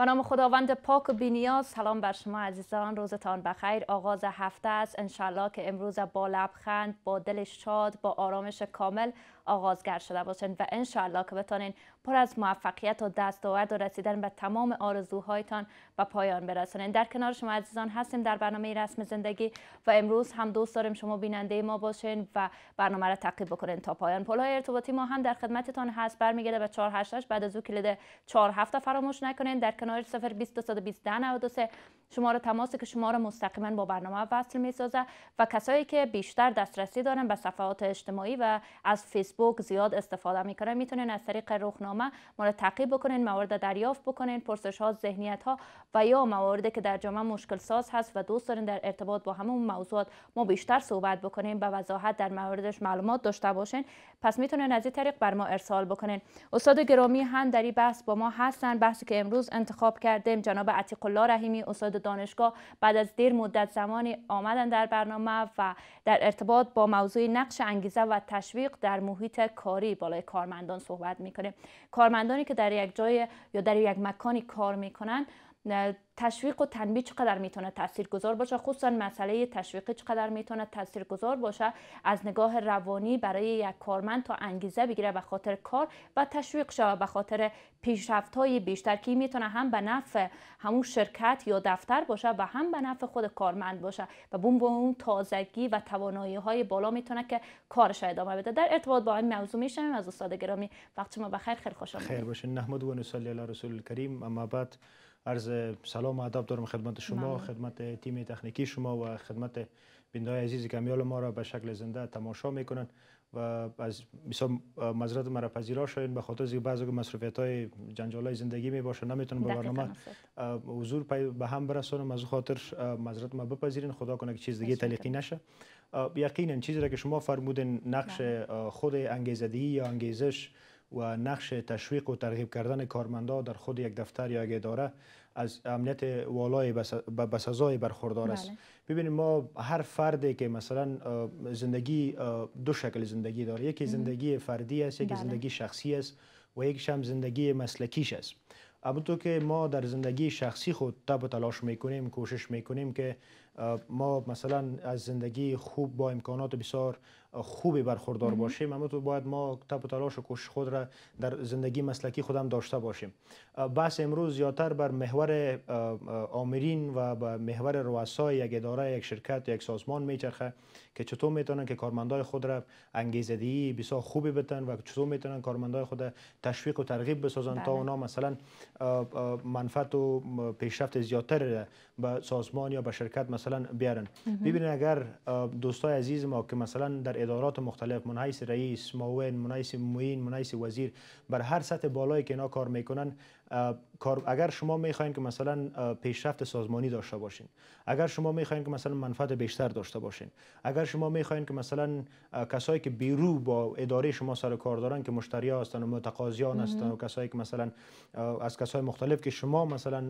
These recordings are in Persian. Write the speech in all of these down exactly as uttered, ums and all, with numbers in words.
به نام خداوند پاک و بی‌نیاز. سلام بر شما عزیزان، روزتان بخیر. آغاز هفته است، انشالله که امروز با لبخند، با دل شاد، با آرامش کامل آغازگر شده باشین و انشالله که بتانین پر از موفقیت و دستاورد و رسیدن به تمام آرزوهایتان به پایان برسانین. در کنار شما عزیزان هستیم در برنامه رسم زندگی و امروز هم دوست داریم شما بیننده ما باشین و برنامه را تعقیب بکنین تا پایان. پل‌های ارتباطی ما هم در خدمتتان هست، برمیگرده به چهار هشت هشت. بعد از او کلید چهار هفت فراموش نکنین. در کنار صفر بیست دو بیست ده نود و سه شماره تماسی که شما را مستقیما با برنامه وصل می‌سازه و کسایی که بیشتر دسترسی دارن به صفحات اجتماعی و از فیسبوک زیاد استفاده می‌کنن، میتونین از طریق روزنامه ما را تعقیب بکنین، موارد دریافت بکنین، پرسش‌ها، ذهنیت‌ها و یا مواردی که در جامعه مشکل ساز هست و دوست دارین در ارتباط با همون موضوعات ما بیشتر صحبت بکنین، به وضاحت در موردش معلومات داشته باشین، پس میتونین از این طریق بر ما ارسال بکنین. استاد گرامی هم در این بحث با ما هستن. بحثی که امروز انتخاب کردیم جناب عتیق الله رحیمی، استاد دانشگاه، بعد از دیر مدت زمانی آمدن در برنامه و در ارتباط با موضوع نقش انگیزه و تشویق در محیط کاری بالای کارمندان صحبت میکنیم. کارمندانی که در یک جای یا در یک مکانی کار میکنن، تشویق و تنبیه چقدر میتونه تاثیرگذار باشه، خصوصا مسئله تشویقی چقدر میتونه تاثیرگذار باشه از نگاه روانی برای یک کارمند تا انگیزه بگیره به خاطر کار و تشویق شوه به خاطر پیشرفت‌های بیشتر که میتونه هم به نفع همون شرکت یا دفتر باشه و هم به نفع خود کارمند باشه و بون با اون تازگی و توانایی‌های بالا میتونه که کارش ادامه بده. در ارتباط با این موضوع میشم از استاد گرامی. وقت شما بخیر، خیلی خوش آمدید. خیر باشین. نحمد و نصلی علی رسول کریم. اما بعد عرض سلام و ادب دارم خدمت شما، خدمت تیم تکنیکی شما و خدمت بیننده‌های عزیزی که میال ما را به شکل زنده تماشا میکنن و از بسیار معذرت مرا پذیرا شاید به خاطر اینکه بعضی مصروفیت‌های جنجالای زندگی میباشه نمیتونم به برنامه حضور به هم برسونم، از خاطر معذرت ما بپذیرین. خدا کنه که چیز دیگه تلقی نشه. یقینا چیزی را که شما فرمودین، نقش خود انگیزدگی یا انگیزش و نقش تشویق و ترغیب کردن کارمندا در خود یک دفتر یا یک اداره از امنیت والای بسزای برخوردار است. بله. ببینید ما هر فردی که مثلا زندگی دو شکل زندگی داره، یکی زندگی فردی است، یکی بله. زندگی شخصی است و یکیش هم زندگی مسلکیش است. همونطور که ما در زندگی شخصی خود تب و تلاش میکنیم، کوشش میکنیم که ما مثلا از زندگی خوب با امکانات بسیار خوبی برخوردار باشیم، همونطور باید ما تب و تلاش و کوشش خود را در زندگی مسلکی خودم داشته باشیم. بحث امروز زیادتر بر محور آمرین و بر محور رؤسای یک اداره، یک شرکت، یک سازمان میچرخه که چطور میتونن که کارمندای خود را انگیزه‌دهی بسیار خوبی بدن و چطور میتونن کارمندای خود را تشویق و ترغیب بسازن. بله. تا اونا مثلا منفعت و پیشرفت زیادتر به سازمان یا به شرکت مثلا بیارن. ببینید اگر دوستای عزیز ما که مثلا در ادارات مختلف، منحیث رئیس، معاون، منحیث معین، منحیث وزیر، بر هر سطح بالایی که اینا کار میکنن، اگر شما میخواین که مثلا پیشرفت سازمانی داشته باشین، اگر شما میخواین که مثلا منفعت بیشتر داشته باشین، اگر شما میخواین که مثلا کسایی که بیرو با اداره شما سر کار دارن که مشتری‌ها هستن و متقاضیان هستن و کسایی که مثلا از کسای مختلف که شما مثلا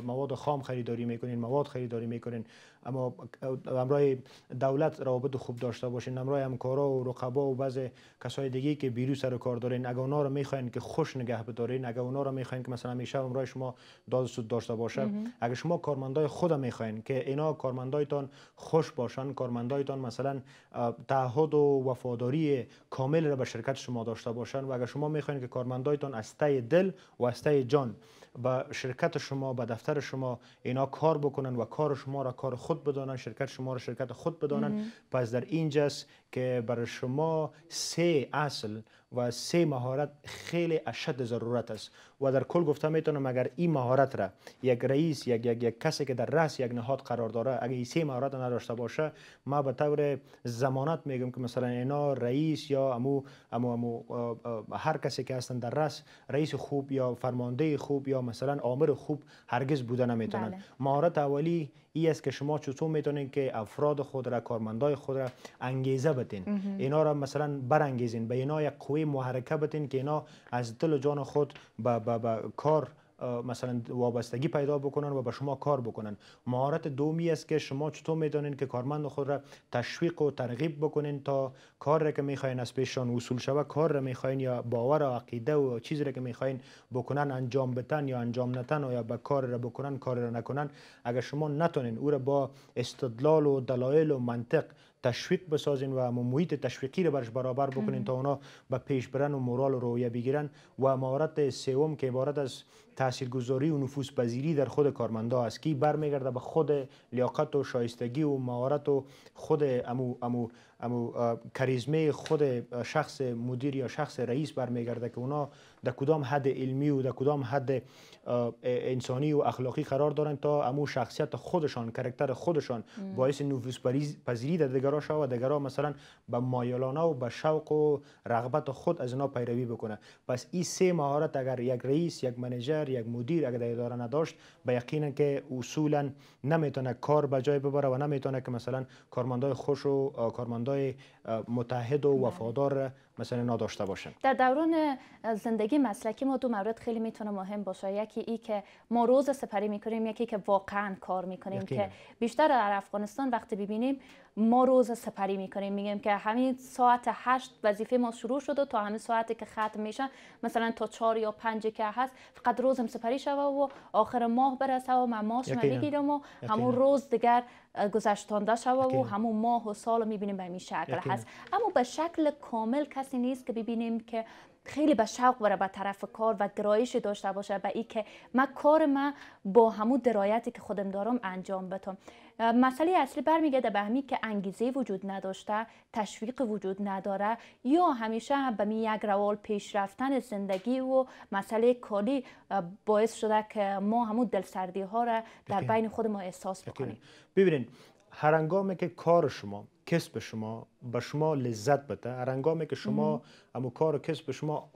مواد خام خریداری میکنین، مواد خریداری میکنین، اما همراه دولت روابط خوب داشته باشین، همراه همکارا و رقبا و بعضی کسای دیگه که بیرو سر کار دارین، اگه اونا رو میخواین که خوش نگه بدارین، اگه اونا رو میخواین که مثلا همیشه همراه شما داد سود داشته باشه، اگه شما کارمندای خود میخواین که اینا کارمندایتان خوش باشن، کارمندایتان مثلا تعهد و وفاداری کامل را به شرکت شما داشته باشن و اگه شما میخواین که کارمندایتان از ته دل و از ته جان به شرکت شما، به دفتر شما اینا کار بکنن و کار شما را کار خود بدانن، شرکت شما را شرکت خود بدانن، پس در اینجاست که برای شما سه اصل و سه مهارت خیلی اشد ضرورت است و در کل گفتم میتونم اگر این مهارت را یک رئیس، یک یک یک کسی که در رأس یک نهاد قرار داره، اگه این سه مهارت را نداشته باشه، ما به طور ضمانت میگم که مثلا اینا رئیس یا امو امو امو هر کسی که هستن در رأس، رئیس خوب یا فرمانده خوب یا مثلا آمر خوب هرگز بوده نمیتونن. بله. مهارت اولی ای است که شما چطور میتونین که افراد خود را، کارمندای خود را انگیزه بدین، اینا را مثلا برانگیزین، به اینا یک قوه محرکه بدین که اینا از دل و جان خود به کار مثلا وابستگی پیدا بکنن و به شما کار بکنن. مهارت دومی است که شما چطور میدانین که کارمند خود را تشویق و ترغیب بکنین تا کار را که میخواین از پیششان وصول شوه، کار را میخواین یا باور و عقیده و چیزی را که میخواین بکنن انجام بدن یا انجام نتن و یا به کار را بکنن کار را نکنن. اگر شما نتونین او را با استدلال و دلایل و منطق تشویق بسازین و محیط تشویقی رو برش برابر بکنین تا اونا به پیش برن و مورال و رویه بگیرن. و مهارت سوم که عبارت از تاثیرگذاری و نفوذپذیری در خود کارمندا است که برمیگرده به خود لیاقت و شایستگی و مهارت و خود امو امو امو کاریزمه خود شخص مدیر یا شخص رئیس برمیگرده که اونا در کدام حد علمی و در کدام حد انسانی و اخلاقی قرار دارن تا امو شخصیت خودشان، کاراکتر خودشان باعث نفوذپذیری در دیگران شود و دیگران مثلا به مایلانه و به شوق و رغبت خود از اینا پیروی بکنه. پس این سه مهارت اگر یک رئیس، یک منیجر، یک مدیر اگر در اداره نداشت، به یقینا که اصولا نمیتونه کار به جای ببره و نمیتونه که مثلا کارمندای خوش و کارمندای متحد و وفادار مثلا نداشته باشن. در دوران زندگی مسلکی ما دو مورد خیلی میتونه مهم باشه، یکی ای که ما روز سپری میکنیم، یکی که واقعا کار میکنیم یقینا. که بیشتر در افغانستان وقتی ببینیم ما روز سپری میکنیم، میگیم که همین ساعت هشت وظیفه ما شروع شده تا همین ساعتی که ختم میشه، مثلا تا چهار یا پنج که هست فقط روزم سپری شوه و آخر ماه برسه و من ماشم بگیرم و همون روز دیگر گذشتانده شوه و همون ماه و سال میبینیم به این شکل هست. اما به شکل کامل کسی نیست که ببینیم که خیلی به شوق بره به طرف کار و گرایش داشته باشه به اینکه من کار من با همون درایتی که خودم دارم انجام بدم. مسئله اصلی برمیگرده به همین که انگیزه وجود نداشته، تشویق وجود نداره یا همیشه به می یک روال پیش رفتن زندگی و مسئله کاری باعث شده که ما همون دلسردی ها را در بین خود ما احساس بکنیم. ببینید هر هنگامی که کار شما، کسب شما به شما لذت بده، هر هنگامی که شما همو کار و کسب شما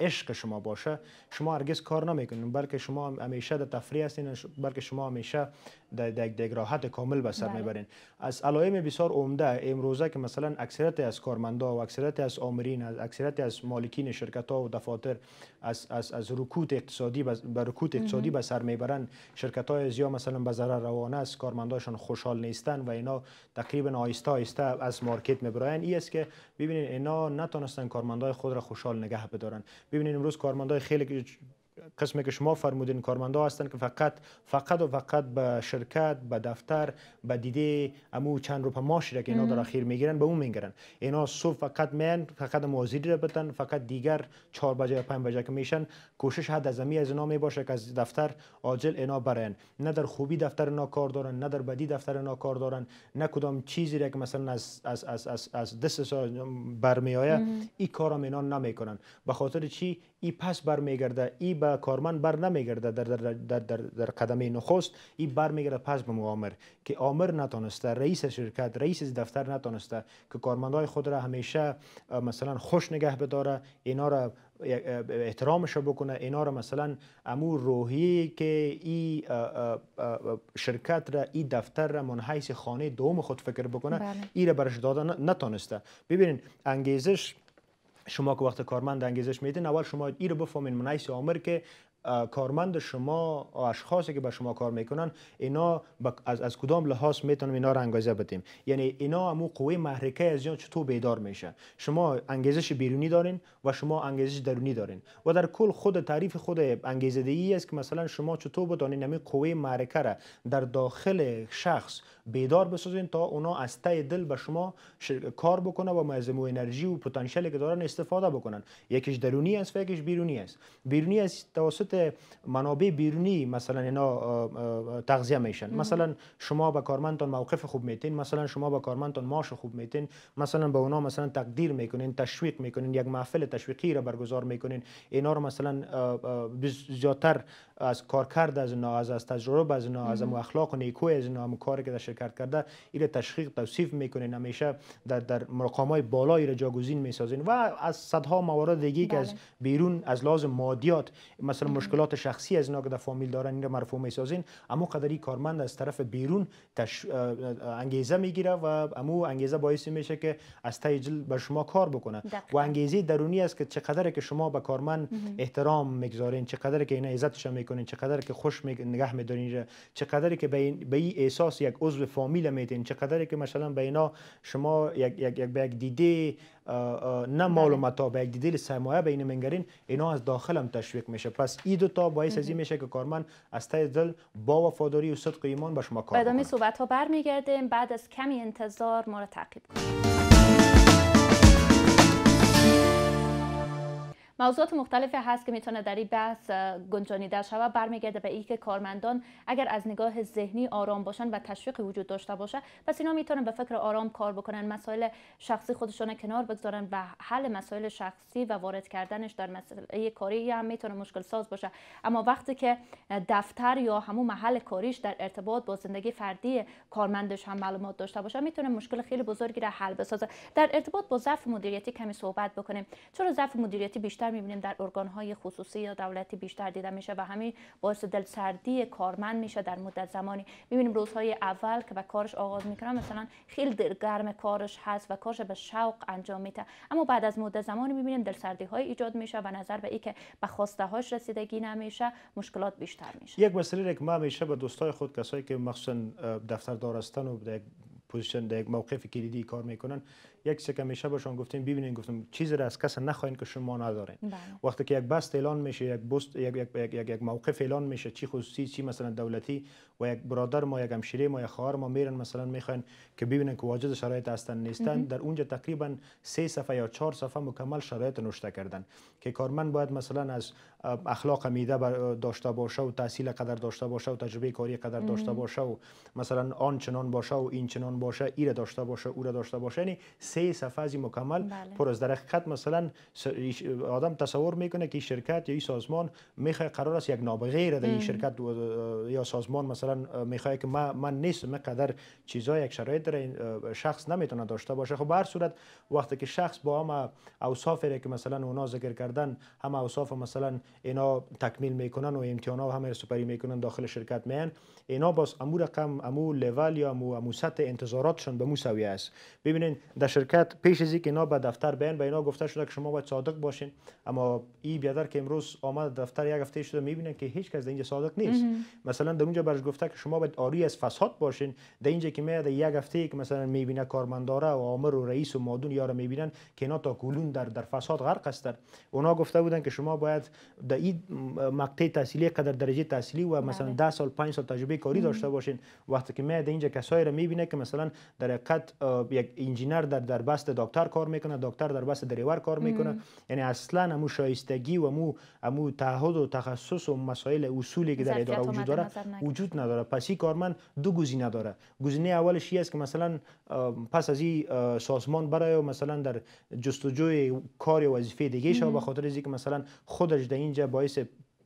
عشق شما باشه، شما هرگز کار نمیکنین، بلکه شما همیشه در تفریح هستین، بلکه شما همیشه در یک راحت کامل به سر میبرین. از علائم بسیار عمده امروزه که مثلا اکثریت از کارمندا و اکثریت از آمرین، از اکثریت از مالکین شرکت ها و دفاتر از از از رکود اقتصادی به رکود اقتصادی به سر میبرن، شرکت های زیاد مثلا به ضرر روانه است، کارمنداشون خوشحال نیستن و اینا تقریبا آیستا از مارکت میبرن. این است که ببینین اینا نتونستن کارمندای خود را خوشحال نگه بدارن. ببینین امروز کارمندای خیلی قسمی که شما فرمودین کارمندا هستند که فقط فقط و فقط به شرکت، به دفتر، به دیده امو چند روپا معاشی که اینا در اخیر میگیرن به اون میگیرن. اینا صبح فقط میان فقط مزدی را بدن، فقط دیگر چهار بجه پنج بجه که میشن کوشش حد از امی از اینا میباشه که از دفتر عاجل اینا برن. نه در خوبی دفتر اینا کار دارن، نه در بدی دفتر اینا کار دارن، نه کدام چیزی را که مثلا از از از از از دست برمیآید این کارا اینا نمیکنن. به خاطر چی این پس برمیگرده، این به کارمند بر نمیگرده در در در در, در قدمه نخست، این برمیگرده پس به مؤمر که آمر نتونسته، رئیس شرکت، رئیس دفتر نتونسته که کارمندای خود را همیشه مثلا خوش نگه بداره، اینا را احترامش بکنه، اینا را مثلا امور روحی که این شرکت را، این دفتر را منحیث خانه دوم خود فکر بکنه، این را برش داده نتونسته. ببینین انگیزش شما که وقت کارمند انگیزش میدین، اول شما این رو بفهمین منعیس عمر که کارمند شما، اشخاصی که به شما کار میکنن اینا از از کدام لحاظ میتونیم اینا را انگیزه بدیم، یعنی اینا همو قوه محرکه از جان چطور بیدار میشه. شما انگیزش بیرونی دارین و شما انگیزش درونی دارین و در کل خود تعریف خود انگیزه دهی است که مثلا شما چطور بدونین همین قوه محرکه را در داخل شخص بیدار بسازین تا اونا از ته دل به شما کار بکنه و معظم انرژی و پتانسیلی که دارن استفاده بکنن. یکیش درونی است و یکیش بیرونی است. بیرونی است توسط منابع بیرونی مثلا اینا تغذیه میشن، مثلا شما به کارمندتون موقف خوب میتین، مثلا شما به کارمندتون معاش خوب میتین، مثلا به اونا مثلا تقدیر میکنین، تشویق میکنین، یک محفل تشویقی را برگزار میکنین، اینا رو مثلا زیادتر از کارکرد از اینا، از از تجربه از اینا، از اخلاق و نیکوی از اینا، هم کاری که در شرکت کرده ایره تشویق توصیف میکنین، همیشه در در مقامات بالایی را جاگزین میسازین و از صدها موارد دیگه که از بیرون از لازم مادیات مثلا مشکلات شخصی از اینا که در فامیل دارن این را مرفوع میسازین، اما قدری کارمند از طرف بیرون تش... انگیزه میگیره و امو انگیزه باعث میشه که از ته جلد به شما کار بکنه و انگیزه درونی است که چقدر که شما به کارمند احترام میگذارین، چقدر که اینا عزتش میکنین، چقدر که خوش می... نگاه میدارین، چقدر که به این... به این احساس یک عضو فامیل میدین، چقدر که مثلا به اینا شما یک یک یک, یک دیده نه معلوماتا به یک دیده سرمایه به این منگرین، اینا از داخل هم تشویق میشه. پس این دو تا باعث از این میشه که کارمند از ته دل با وفاداری و صدق و ایمان با شما کار بکنه. بعد از صحبت ها برمیگردیم، بعد از کمی انتظار ما را تعقیب کنید. موضوعات مختلفی هست که میتونه در این بحث گنجانیده شود. برمیگرده به اینکه کارمندان اگر از نگاه ذهنی آرام باشن و تشویق وجود داشته باشه، پس اینا میتونن به فکر آرام کار بکنن، مسائل شخصی خودشون کنار بگذارن و حل مسائل شخصی و وارد کردنش در مسئله کاری هم میتونه مشکل ساز باشه. اما وقتی که دفتر یا همون محل کاریش در ارتباط با زندگی فردی کارمندش هم معلومات داشته باشه، میتونه مشکل خیلی بزرگی را حل بسازه. در ارتباط با ضعف مدیریتی کمی صحبت بکنیم، چون ضعف مدیریتی بیشتر می‌بینیم در ارگان‌های خصوصی یا دولتی بیشتر دیده میشه و همین باعث دلسردی کارمند میشه. در مدت زمانی می‌بینیم روزهای اول که به کارش آغاز میکنه مثلا خیلی دلگرم کارش هست و کارش به شوق انجام میده، اما بعد از مدت زمانی می‌بینیم دلسردی‌های ایجاد میشه و نظر به اینکه به خواسته‌هاش رسیدگی نمیشه، مشکلات بیشتر میشه. یک مسئله که ما همیشه به دوستای خود، کسایی که مخصوصاً دفتردار هستن و در پوزیشن در یک موقف کلیدی کار میکنن، یک سکه میشه باشون گفتیم ببینین، گفتم چیزی را از کس نخواین که شما ندارین. بله. وقتی که یک بست اعلان میشه، یک بست یک یک یک, یک, یک موقف اعلان میشه، چی خصوصی چی مثلا دولتی، و یک برادر ما، یک همشیره ما، یک خواهر ما میرن مثلا میخواین که ببینن که واجد شرایط هستن نیستن، در اونجا تقریبا سه صفحه یا چهار صفحه مکمل شرایط نوشته کردن که کارمند باید مثلا از اخلاق میده داشته باشه و تحصیل قدر داشته باشه و تجربه کاری قدر داشته باشه و مثلا آن چنان باشه و این چنان باشه، ایره داشته باشه، او را داشته باشه. یعنی سه صفحه مکمل. بله. پر از در حقیقت مثلا آدم تصور میکنه که شرکت یا این سازمان میخواد قرار است یک نابغه را در این شرکت یا سازمان مثلا میخواد که ما من نیستم، من قدر چیزا یک شرایط در شخص نمیتونه داشته باشه. خب به هر صورت وقتی که شخص با هم اوصافی که مثلا اونا ذکر کردن، هم اوصاف مثلا اینا تکمیل میکنن و امتحانا هم سپری میکنن داخل شرکت میان، اینا باز امور رقم امو لول یا امو, امو سطح انتظاراتشون به مساوی است. ببینین در شرکت پیش از اینکه اینا به دفتر بیان، به اینا گفته شده که شما باید صادق باشین، اما این بیادر که امروز آمد دفتر یک هفته شده میبینن که هیچ کس در اینجا صادق نیست. مثلا در اونجا برش گفته که شما باید آری از فساد باشین، در اینجا که میاد یک هفته که مثلا میبینه کارمنداره و آمر و رئیس و مادون یارا میبینن که اینا تا کولون در در فساد غرق هستن. اونا گفته بودن که شما باید در این مقطع تحصیلی قدر درجه تحصیلی و مثلا ده سال پنج سال تجربه کاری داشته باشین. وقتی که میاد اینجا کسایی را میبینه که مثلا در حقیقت یک انجینر در در بست دکتر کار میکنه، دکتر در بست دریور کار میکنه. یعنی اصلا همو شایستگی و همو همو تعهد و تخصص و مسائل اصولی که در اداره وجود داره وجود نداره. پس این کارمند دو گزینه داره. گزینه اولش این است که مثلا پس از این سازمان برای مثلا در جستجوی کار یا وظیفه دیگه شو به خاطر اینکه مثلا خودش در اینجا باعث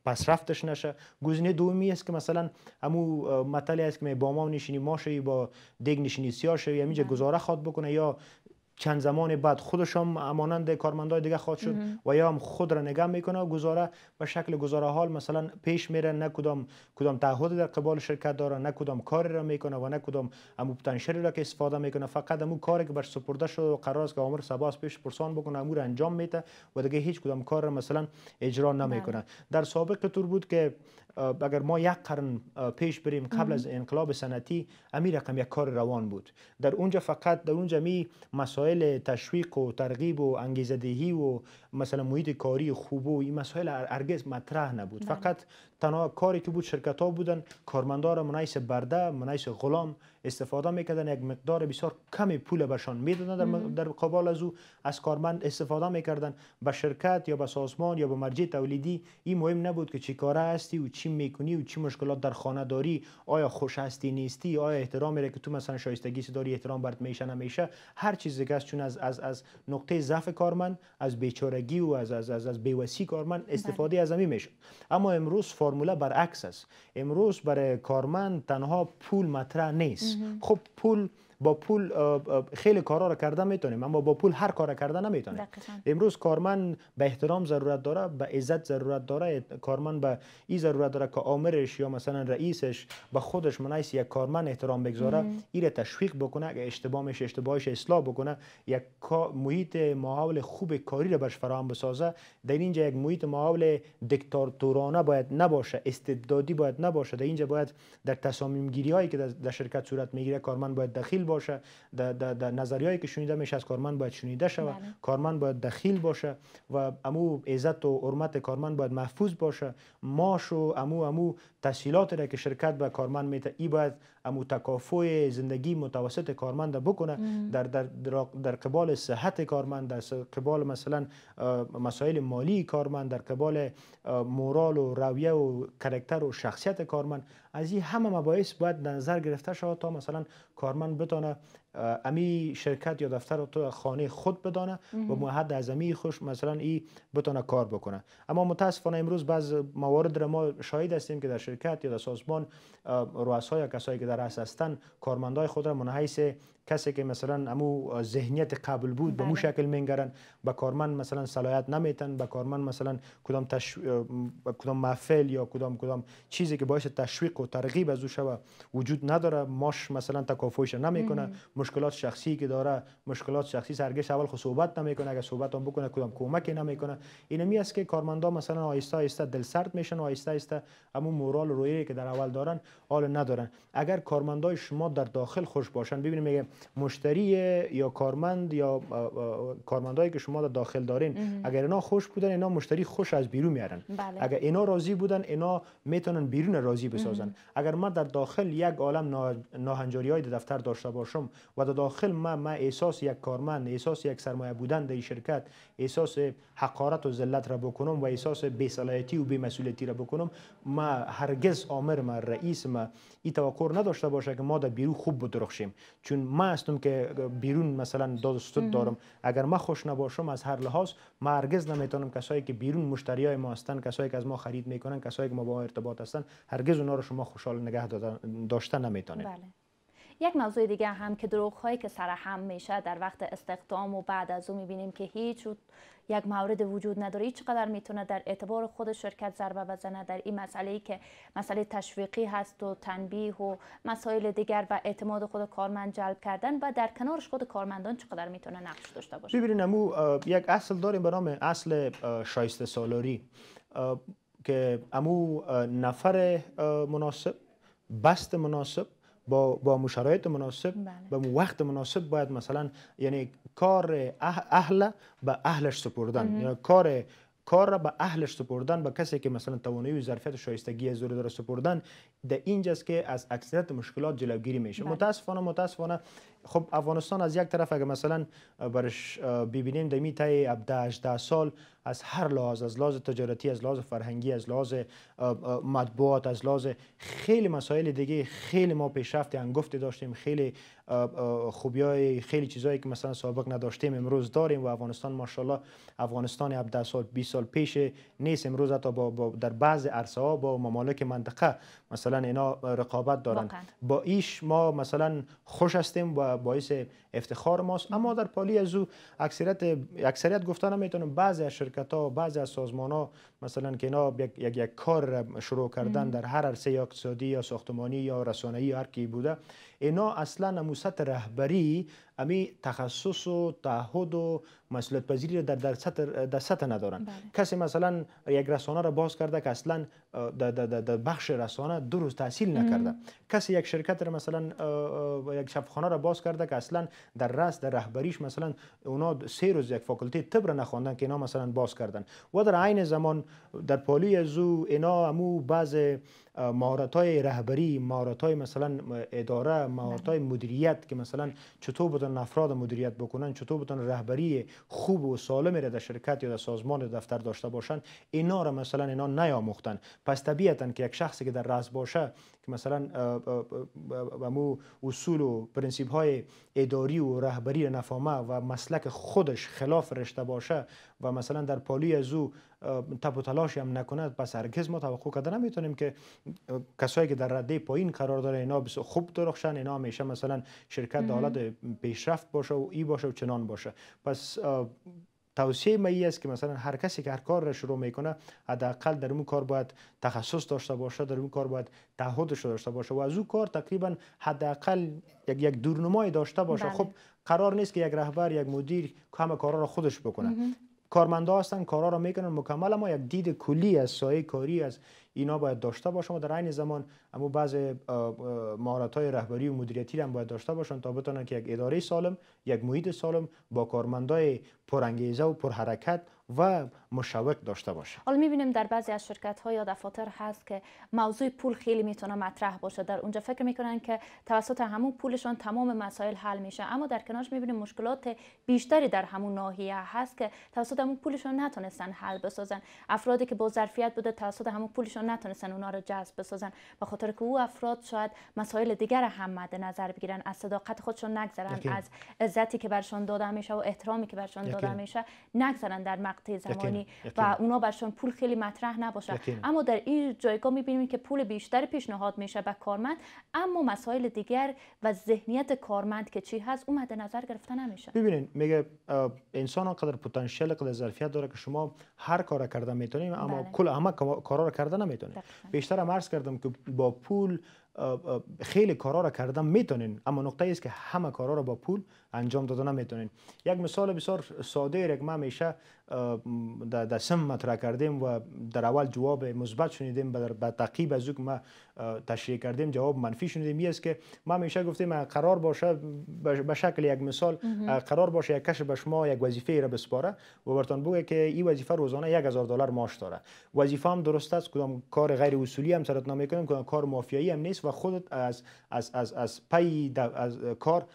پس رفتش نشه. گزینه دومی است که مثلا همو مطلعی است که با ما نشینی ما شوی، با دیگ نشینی سیاه شوی، همینجا گزاره خواد بکنه، یا چند زمان بعد خودش هم امانند کارمندای دیگه خواهد شد و یا هم خود را نگه میکنه و گزاره به شکل گزاره حال مثلا پیش میره، نه کدام کدام تعهد در قبال شرکت داره، نه کدام کاری را میکنه و نه کدام امو پتانشری را که استفاده میکنه، فقط امو کاری که بر سپرده شد و قرار است که عمر سباس پیش پرسان بکنه امو را انجام میده و دیگه هیچ کدام کار را مثلا اجرا نمیکنه. در سابق طور بود که اگر ما یک قرن پیش بریم قبل از انقلاب صنعتی، امی رقم یک کار روان بود. در اونجا فقط در اونجا می مسائل تشویق و ترغیب و انگیزه دهی و مثلا محیط کاری خوب و این مسائل هرگز مطرح نبود. فقط تنها کاری که بود شرکت ها بودن کارمندا را منایس برده منایس غلام استفاده میکردن، یک مقدار بسیار کمی پول برشان میدادن، در قبال از او از کارمند استفاده میکردن. به شرکت یا به سازمان یا به مرجع تولیدی این مهم نبود که چی کاره هستی و چی میکنی و چی مشکلات در خانه داری، آیا خوش هستی نیستی، آیا احترامی را که تو مثلا شایستگی داری احترام برات میشه نمیشه، هر چیز دیگه است. چون از از از نقطه ضعف کارمند، از بیچارگی و از از از, از بی‌وسی کارمند استفاده از همین میشه. اما امروز فرمول برعکس است. امروز برای کارمند تنها پول مطرح نیست. خب پول با پول خیلی کارا را کردن میتونیم اما با پول هر کار کردن نمیتونیم. امروز کارمند به احترام ضرورت داره، به عزت ضرورت داره، کارمند به این ضرورت داره که آمرش یا مثلا رئیسش به خودش منایس یک کارمند احترام بگذاره، ایره تشویق بکنه، اگه اشتباه میشه اشتباهش اصلاح بکنه، یک محیط معاول خوب کاری را برش فراهم بسازه. در اینجا یک محیط معاول دیکتاتورانه باید نباشه، استبدادی باید نباشه. در اینجا باید در تصامیم گیری هایی که در شرکت صورت میگیره کارمند باید دخیل باشه، در, در, در نظریه‌ای که شنیده میشه از کارمند باید شنیده شود، کارمند باید دخیل باشه و امو عزت و حرمت کارمند باید محفوظ باشه. ماش و امو امو تسهیلاتی را که شرکت به کارمند میده ای باید امو تکافؤ زندگی متوسط کارمند بکنه، در در در قبال صحت کارمند، در قبال مثلا مسائل مالی کارمند، در قبال مورال و رویه و کاراکتر و شخصیت کارمند. از این همه مباحث باید نظر گرفته شود تا مثلا کارمند بتونه امی شرکت یا دفتر رو تو خانه خود بدانه و موحد از امی خوش مثلا این بتونه کار بکنه. اما متاسفانه امروز بعض موارد را ما شاهد هستیم که در شرکت یا در سازمان رؤسا یا کسایی که در رأس هستن کارمندای خود را منحیث کسی که مثلا امو ذهنیت قبل بود به مو شکل منگرن، به کارمند مثلا صلاحیت نمیتن، به کارمند مثلا کدام تش... کدام محفل یا کدام کدام چیزی که باعث تشویق و ترغیب از او شوه وجود نداره، ماش مثلا تکافویش نمیکنه، مشکلات شخصی که داره، مشکلات شخصی سرگش اول خود صحبت نمیکنه، اگه صحبت هم بکنه کدام کمکی نمیکنه. اینمی است که کارمندا مثلا آیسته آیسته دل سرد میشن و آیسته آیسته امو مورال رویی که در اول دارن حال ندارن. اگر کارمندای شما در داخل خوش باشن، ببینیم میگه مشتری یا کارمند یا کارمندایی که شما در داخل دارین امه. اگر اینا خوش بودن، اینا مشتری خوش از بیرون میارن. بله. اگر اینا راضی بودن، اینا میتونن بیرون راضی بسازن. امه. اگر من در داخل یک عالم ناهنجاری‌های دفتر داشته باشم و در داخل من من احساس یک کارمند، احساس یک سرمایه بودن در شرکت، احساس حقارت و ذلت را بکنم و احساس بی‌صلاحیتی و بی‌مسئولیتی را بکنم، من هرگز آمر من رئیس من این توقع نداشته باشه که ما در بیرون خوب بدرخشیم، چون من هستم که بیرون مثلا دادستود دارم. اگر من خوش نباشم از هر لحاظ، من هرگز نمیتونم کسایی که بیرون مشتریای ما هستن، کسایی که از ما خرید میکنن، کسایی که ما با ارتباط هستن، هرگز اونا رو شما خوشحال نگه داشتن نمیتونید. بله. یک موضوع دیگه هم که دروغ هایی که سرهم میشه در وقت استخدام و بعد از اون میبینیم که هیچ یک مورد وجود نداره، چقدر میتونه در اعتبار خود شرکت ضربه بزنه در این مسئله ای که مسئله تشویقی هست و تنبیه و مسائل دیگر و اعتماد خود کارمند جلب کردن و در کنارش خود کارمندان چقدر میتونه نقش داشته باشه؟ ببینید امو یک اصل داریم به نام اصل شایسته سالاری که امو نفر مناسب، بست مناسب، با با مشارایط مناسب، با وقت مناسب باید مثلا یعنی کار اهل به اهلش سپردن، یعنی کار کار را به اهلش سپردن، به کسی که مثلا توانایی و ظرفیت و شایستگی از دور داره سپردن. در اینجاست که از اکثریت مشکلات جلوگیری میشه. متاسفانه متاسفانه خب افغانستان از یک طرف اگه مثلا برش ببینیم در میتای هفده هجده سال از هر لحاظ، از لحاظ تجارتی، از لحاظ فرهنگی، از لحاظ مطبوعات، از لحاظ خیلی مسائل دیگه، خیلی ما پیشرفت انگفت داشتیم، خیلی خوبیای خیلی چیزایی که مثلا سابق نداشتیم امروز داریم و افغانستان ماشاءالله افغانستان هفده سال بیست سال پیش نیست. امروز حتی با, با در بعض عرصه ها با ممالک منطقه مثلا اینا رقابت دارن واقع. با ایش ما مثلا خوش هستیم و باعث افتخار ماست، اما در پالی از او اکثریت اکثریت گفتن نمیتونم بعضی از شرکت ها، بعضی از سازمان ها مثلا که اینا یک, یک, یک کار شروع کردن در هر عرصه یا اقتصادی یا ساختمانی یا رسانه‌ای یا هر کی بوده، اینا اصلا نموسط رهبری امی تخصص و تعهد و مسئولیت پذیری در در سطح, در سطح ندارن. بله. کسی مثلا یک رسانه را باز کرده که اصلا در, در, در بخش رسانه دو روز تحصیل نکرده. مم. کسی یک شرکت را مثلا یک شفاخانه را باز کرده که اصلا در رأس در رهبریش مثلا اونا سه روز یک فاکولته طب را نخواندن که اینا مثلا باز کردن. و در عین زمان در پالی از او اینا امو بعض مهارت‌های رهبری، مهارت‌های مثلا اداره، مهارت‌های مدیریت که مثلا چطور بتونن افراد مدیریت بکنن، چطور بتونن رهبری خوب و سالم را در شرکت یا در سازمان یا دفتر داشته باشن، اینا را مثلا اینا نیاموختن. پس طبیعتاً که یک شخصی که در رأس باشه که مثلا امو اصول و پرنسیپ‌های اداری و رهبری را نفهمه و مسلک خودش خلاف رشته باشه و مثلا در پالی از او تب و تلاشی هم نکنه، پس هرگز ما توقع کرده نمیتونیم که کسایی که در رده پایین قرار داره اینا خوب درخشن، اینا همیشه مثلا شرکت در حالت پیشرفت باشه و ای باشه و چنان باشه. پس توصیه ما این است که مثلا هر کسی که هر کار را شروع میکنه حداقل در اون کار باید تخصص داشته باشه، در اون کار باید تعهدش داشته باشه و از اون کار تقریبا حداقل یک یک دورنمای داشته باشه. بله. خب قرار نیست که یک رهبر، یک مدیر همه کارا را خودش بکنه. کارمندا هستن کارا را میکنن مکمل، اما یک دید کلی از سایه کاری از اینا باید داشته باشن و در عین زمان اما بعضی مهارت‌های رهبری و مدیریتی هم باید داشته باشن تا بتونن که یک اداره سالم، یک محیط سالم با کارمندای پرانگیزه و پرحرکت و مشوق داشته باشه. حالا می‌بینیم در بعضی از شرکت‌ها یا دفاتر هست که موضوع پول خیلی میتونه مطرح باشه، در اونجا فکر میکنن که توسط همون پولشون تمام مسائل حل میشه، اما در کنارش می‌بینیم مشکلات بیشتری در همون ناحیه هست که توسط همون پولشون نتونستن حل بسازن. افرادی که با ظرفیت بوده توسط همون پولشون نتونستن اونا رو جذب بسازن، به خاطر که او افراد شاید مسائل دیگر هم مد نظر بگیرن، از صداقت خودشون نگذرن، از عزتی که برشون داده میشه و احترامی که برشون داده میشه نگذرن در مقطع زمانی. یکیم. یکیم. و اونا برشون پول خیلی مطرح نباشه. یکیم. اما در این جایگاه میبینیم که پول بیشتر پیشنهاد میشه به کارمند، اما مسائل دیگر و ذهنیت کارمند که چی هست اون مد نظر گرفته نمیشه. ببینید میگه انسان انقدر پتانسیل، قدر ظرفیت داره که شما هر کارا کرده میتونید، اما کل همه کارا رو کردن میتونه. بیشتر هم عرض کردم که با پول خیلی کارا را کردن میتونین، اما نقطه ای است که همه کارا را با پول انجام دادن نمیتونین. یک مثال بسیار ساده که ما همیشه در دسم مطرح کردیم و در اول جواب مثبت شنیدیم، به تعقیب از اون ما تشریح کردیم جواب منفی شنیدیم. این است که ما همیشه گفتیم قرار باشه به شکل یک مثال قرار باشه یک کس به شما یک وظیفه را بسپاره و براتون بگه که این وظیفه روزانه یک هزار دلار معاش داره، وظیفه هم درست است، کدام کار غیر اصولی هم سرت نمیکنیم، کدام کار مافیایی هم نیست و خودت از از از از پای از کار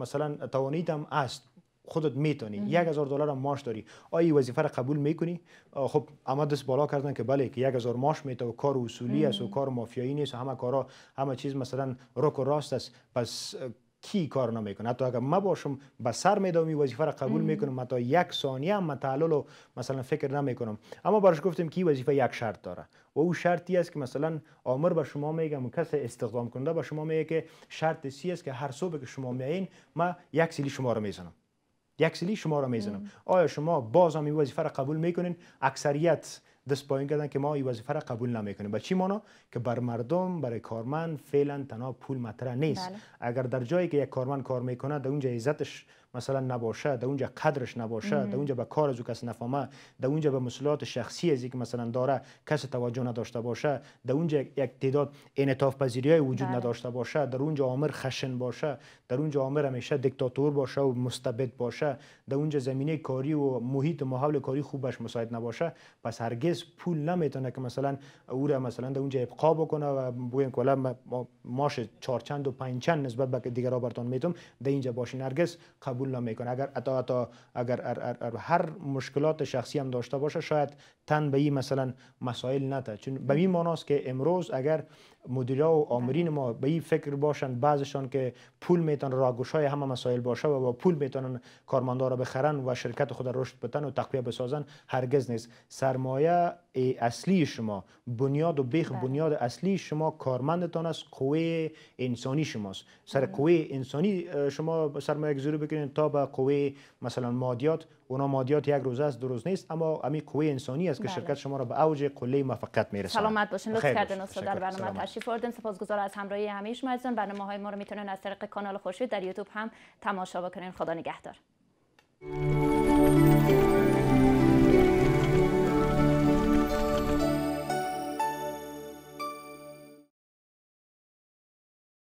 مثلا توانیت هم است، خودت میتونی یک هزار دلار معاش داری، آیا وظیفه را قبول میکنی؟ خب اما دست بالا کردن که بله که یک هزار معاش میته و کار اصولی است و کار مافیایی نیست، همه کارا همه چیز مثلا رک و راست است، پس کی کار نمیکنه؟ حتی اگر ما باشم به سر میدم این وظیفه را قبول میکنم، حتی یک ثانیه هم تعلل و مثلا فکر نمیکنم. اما براش گفتم که این وظیفه یک شرط داره و او شرطی است که مثلا آمر به شما میگم، کس استخدام کننده به شما میگه که شرط سی است که هر صبح که شما میایین ما یک سیلی شما را میزنم، یک سیلی شما را میزنم. آیا شما باز هم این وظیفه را قبول میکنین؟ اکثریت دست پایین کردن که ما این وظیفه را قبول نمیکنیم. به چی مانا؟ که بر مردم، برای کارمند فعلا تنها پول مطرح نیست. بله. اگر در جایی که یک کارمند کار میکنه در اونجا عزتش مثلا نباشه، در اونجا قدرش نباشه، در اونجا به کار از او کس نفهمه، در اونجا به مسئولیت شخصی از که مثلا داره کس توجه نداشته باشه، در اونجا یک تعداد انعطاف پذیری های وجود نداشته باشه، در اونجا آمر خشن باشه، در اونجا آمر همیشه دیکتاتور باشه و مستبد باشه، در اونجا زمینه کاری و محیط و ماحول کاری خوبش مساعد نباشه، پس هرگز پول نمیتونه که مثلا او را مثلا در اونجا ابقا بکنه و بگیم کلا ماش چهار چند و پنج چند نسبت به دیگرا براتون میتونم در اینجا باشین، هرگز میکنه. اگر اتا اگر ار ار ار هر مشکلات شخصی هم داشته باشه شاید تن به این مثلا مسائل نده، چون به این معناست که امروز اگر مدیرا و آمرین ما به این فکر باشن بعضشان که پول میتونن راهگشای همه مسائل باشه و با پول میتونن کارمندا را بخرن و شرکت خود رشد بدن و تقویه بسازن، هرگز نیست. سرمایه اصلی شما، بنیاد و بیخ بنیاد اصلی شما کارمندتان است، قوه انسانی شماست. سر قوه انسانی شما سرمایه گذاری بکنید تا به قوه مثلا مادیات، اونا مادیات یک روز است دو روز نیست، اما امی قوه انسانی است که بله. شرکت شما را به اوج قله موفقیت میرسونه. سلامت باشین. لطف کردین استاد در برنامه تشریف آوردین، سپاسگزار از همراهی همه شما عزیزان. برنامه‌های ما رو میتونن از طریق کانال خورشید در یوتیوب هم تماشا بکنین. خدا نگهدار.